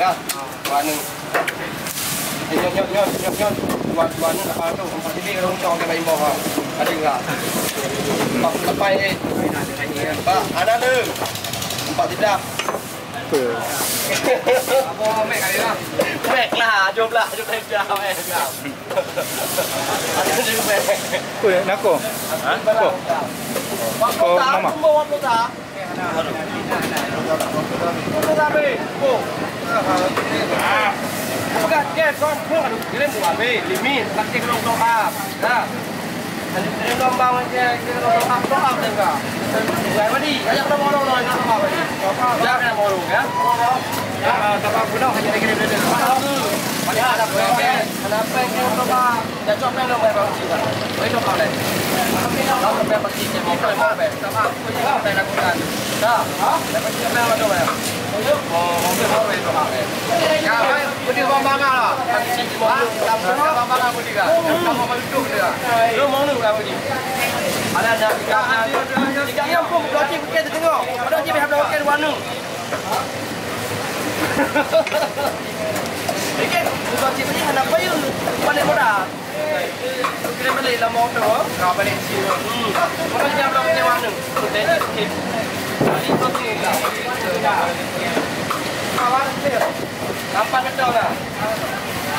ya, warna. Nyon, warna apa tu? Empat ini roncong yang lain bawah, ada enggak? Empat lepas ni, pak ada tu, empat tidak. Apa mek kali lah? Mek lah, jumlah dia mek. Ada juga mek. Kuih nak ko? Ko? Ko nama? Bukan dia kau pun dia buat ni limit lantik long up, dah. Dia long bang dia long up dengar. Bukan tadi, ajak kita mau lorong nak apa tadi? Jangan nak mau lorong ya. Tapi pun nak hanya kira-kira dia. Banyak ada pengalaman, kenapa dia long up? Dia cuma long bang macam ni. Boleh long up lagi. Long bang macam ni dia boleh long bang. Tapi aku juga ada nak buat. Dah, tapi dia memang macam ni. Mobil apa itu pak? Kalau budi bambang lah, si bambang, bambang budi kan? Kamu mau duduk dia? Lu mau duduk apa budi? Ada tiga yang pun berarti bukan tertengok, berarti berapa bukan warna? Bukan berarti punya hendak payung, balik modal. Kita balik lah motor, kau balik sih. Motor yang berapa punya warna? Ini kopi lah. Awal dia. Nampak betul tak?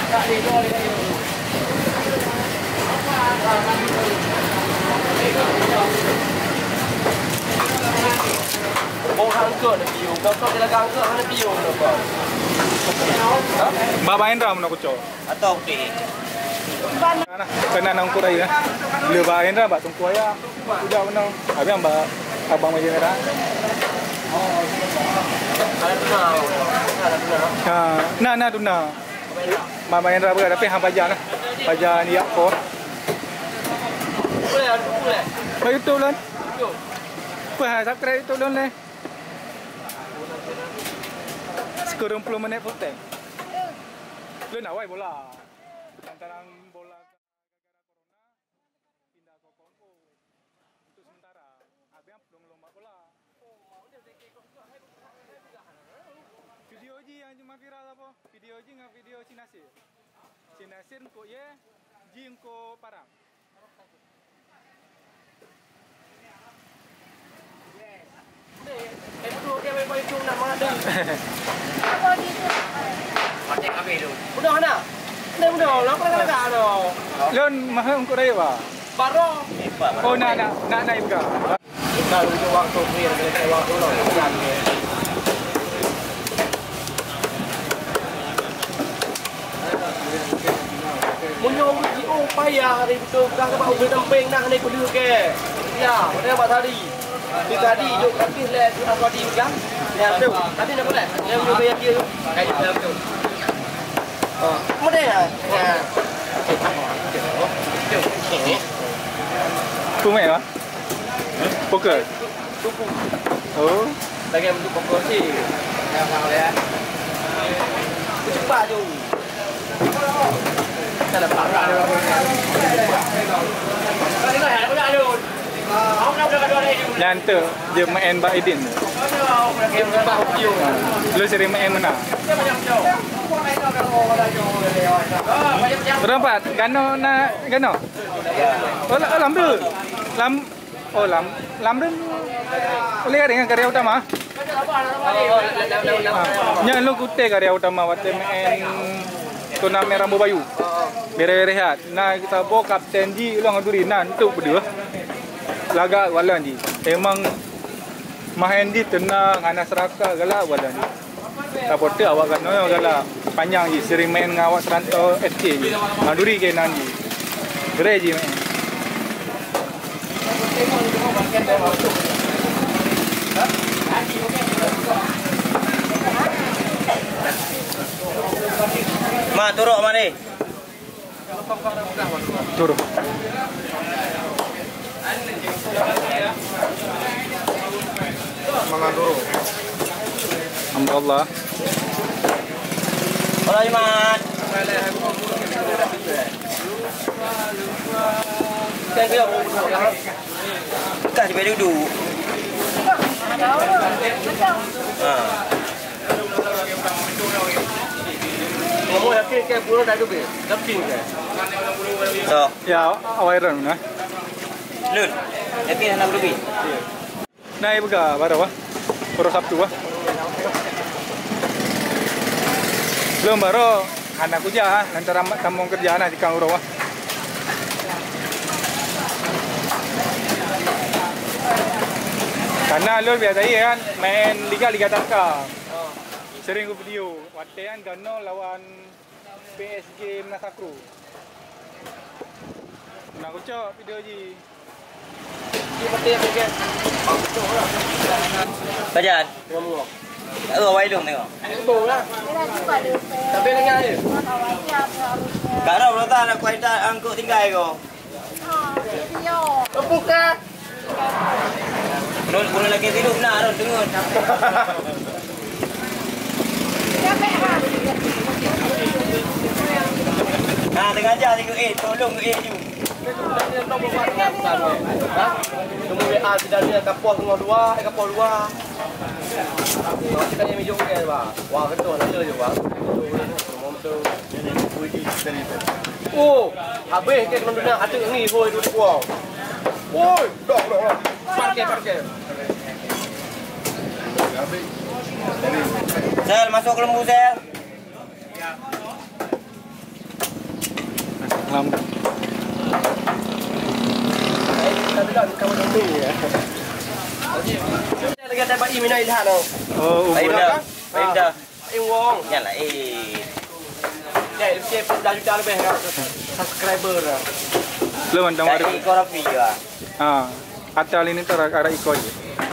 Tak di luar dia. Bohang kot dia piu. Kau tak ada gang kot hang piu lepas. Babain ram nak kucau. Atau okey. Nah, kena nangkur aja. Lebain ram bak tungku aja. Sudah menang. Habis ambak abang meja merah. Nah tuna. Mama Indra berada tapi hang pajar lah. Pajar ni yakor. Boleh aku boleh. Baik tu lon. Apa hang subscribe tu lon leh. 90 minit full time. Lon awai bola. Tantangan video jing video Cina Sir ko ye jing ko parang yes itu dia mai boleh jumpa nama ada apa gitu pakai kami dulu udah ana udah lakukan ada lon mahal untuk raya ba baro oh nak naik ke kalau itu waktu free ada waktu lo kan Munyong di oh payah hari betul dah dapat ubi tempeng nak ni kudu ke. Ya, pada buat tadi. Di tadi juk tapi le tu nak tadi kan. Ya betul. Tadi dah boleh. Dia boleh bayar dia tu. Kayu dalam tu. Oh, boleh ah. Ya. Tu mai ah. Poker. Tupu. Oh, lagi untuk poker sih. Ya, tahu ya. Cepat tu. Kita lepas tak ada orang kalau tengok tak ada orang orang nak berdekat orang ini nyanta dia main Pak Idin lu sering main mana berapa? Gano nak Gano? Oh Lamrun oh Lamrun boleh kan dengan karya utama? Yang lu kutai karya utama waktu main turnamen Rambu Bayu. Beri-beri hat. Nah kita bawa kapten ji ulang aduri nan tu berdua. Laga walan ji. Emang main di tenang anak seraka galak walan ji. Supporter awak kan no galak panjang ji sering main dengan awak Serantau FC ji. Aduri ke nan ji. Gerai ji main. Ma turuk mari. Turuk. Mama turuk. Alhamdulillah. Alhamdulillah. Saya kasih beli dulu. Ha. Belum baru anakku jah, nanti tambung kerjaan di Kang Urawa. Karena lu biasa kan main liga tangkap. Sering gue video, watean Gano lawan PSG Menasakru. Nah, aku cok video ji. Bajan. Awai dong tengok. Tapi dengar dia. Kalau rata nak kuaita angkut tinggal ko. Buka. Non boleh lagi tidur nak ron dengar. Nah tengah aja tengok tolong tu. Dia tak buat apa-apa. Ha? Tunggu WA sedarinya kapal tengah dua, kapal dua. Kalau kita yang hijau ke, Pak. Wah, betul aja je, Pak. Motor jadi puji sini. Oh, habis ke kena atuk ni hoi dulu kau. Woi, dah. Parkir. Habis. Sel masuk lembu sel. Ya. Lampu. Tapi dah kamu nanti ya. Lagi ada Pak Imina Ilhan tu. Oh, Imina. Im Wong. Ya lah. Jadi siapa dah juta lebih kan? Subscriber lah. Lu mandang ada. Iko Rafi lah. Ah, atal ini terarah Iko je.